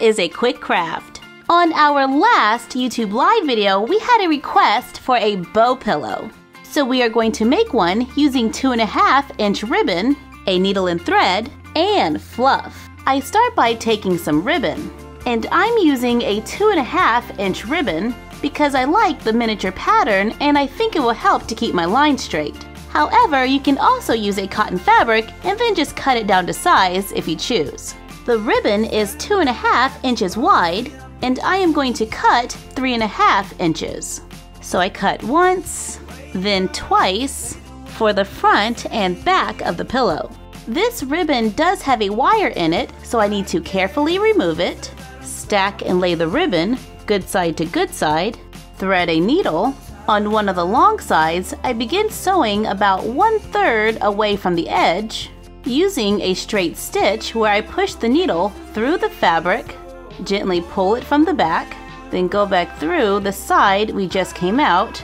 is a quick craft. On our last YouTube live video, we had a request for a bow pillow. So we are going to make one using 2.5-inch ribbon, a needle and thread, and fluff. I start by taking some ribbon, and I'm using a 2.5-inch ribbon because I like the miniature pattern and I think it will help to keep my line straight. However, you can also use a cotton fabric and then just cut it down to size if you choose. The ribbon is 2.5 inches wide, and I am going to cut 3.5 inches. So I cut once, then twice for the front and back of the pillow. This ribbon does have a wire in it, so I need to carefully remove it, stack and lay the ribbon, good side to good side, thread a needle. On one of the long sides, I begin sewing about 1/3 away from the edge, using a straight stitch where I push the needle through the fabric, gently pull it from the back, then go back through the side we just came out,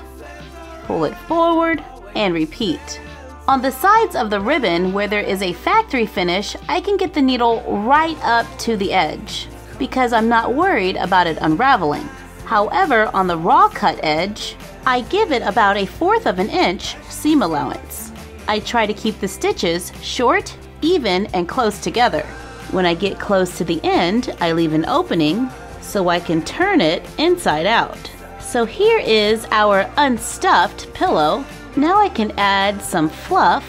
pull it forward, and repeat. On the sides of the ribbon where there is a factory finish, I can get the needle right up to the edge because I'm not worried about it unraveling. However, on the raw cut edge, I give it about a 1/4 inch seam allowance. I try to keep the stitches short, even, and close together. When I get close to the end, I leave an opening so I can turn it inside out. So here is our unstuffed pillow. Now I can add some fluff,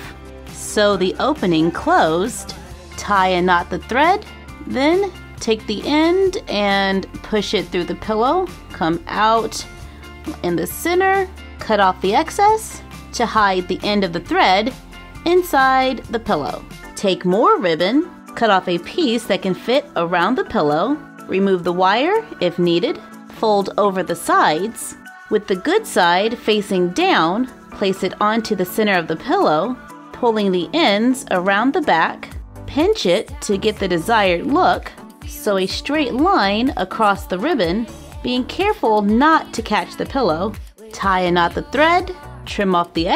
sew the opening closed, tie and knot the thread, then take the end and push it through the pillow, come out in the center, cut off the excess to hide the end of the thread inside the pillow. Take more ribbon, cut off a piece that can fit around the pillow, remove the wire if needed, fold over the sides. With the good side facing down, place it onto the center of the pillow, pulling the ends around the back, pinch it to get the desired look, sew a straight line across the ribbon, being careful not to catch the pillow, tie a knot the thread, trim off the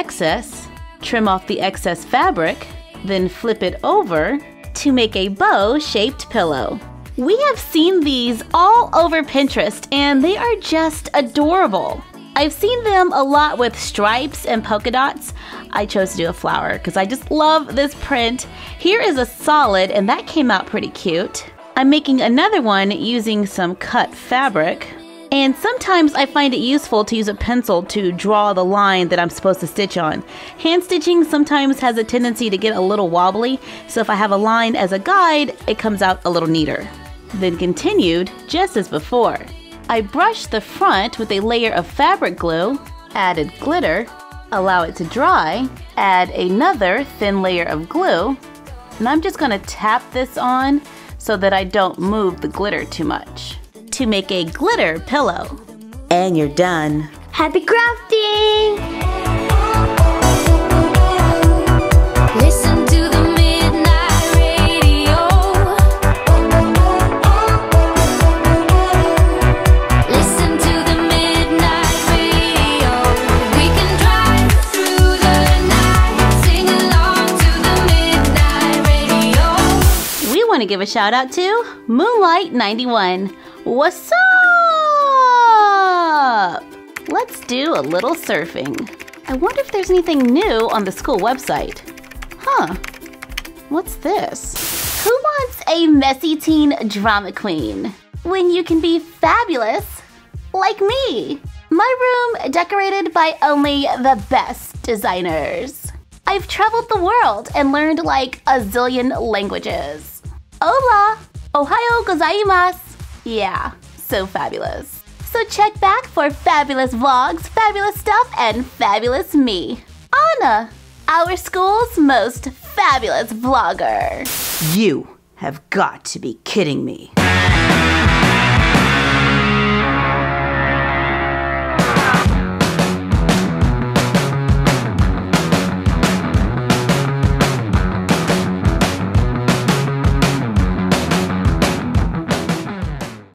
excess fabric, then flip it over to make a bow-shaped pillow. We have seen these all over Pinterest and they are just adorable. I've seen them a lot with stripes and polka dots. I chose to do a flower because I just love this print. Here is a solid and that came out pretty cute. I'm making another one using some cut fabric. And sometimes I find it useful to use a pencil to draw the line that I'm supposed to stitch on. Hand stitching sometimes has a tendency to get a little wobbly, so if I have a line as a guide, it comes out a little neater. Then continued just as before. I brushed the front with a layer of fabric glue, added glitter, allow it to dry, add another thin layer of glue, and I'm just gonna tap this on so that I don't move the glitter too much. To make a glitter pillow. And you're done. Happy crafting! To give a shout out to Moonlight91. What's up? Let's do a little surfing. I wonder if there's anything new on the school website. Huh, what's this? Who wants a messy teen drama queen when you can be fabulous like me? My room decorated by only the best designers. I've traveled the world and learned like a zillion languages. Hola! Ohayo gozaimasu! Yeah, so fabulous. So check back for fabulous vlogs, fabulous stuff, and fabulous me. Anna, our school's most fabulous vlogger. You have got to be kidding me.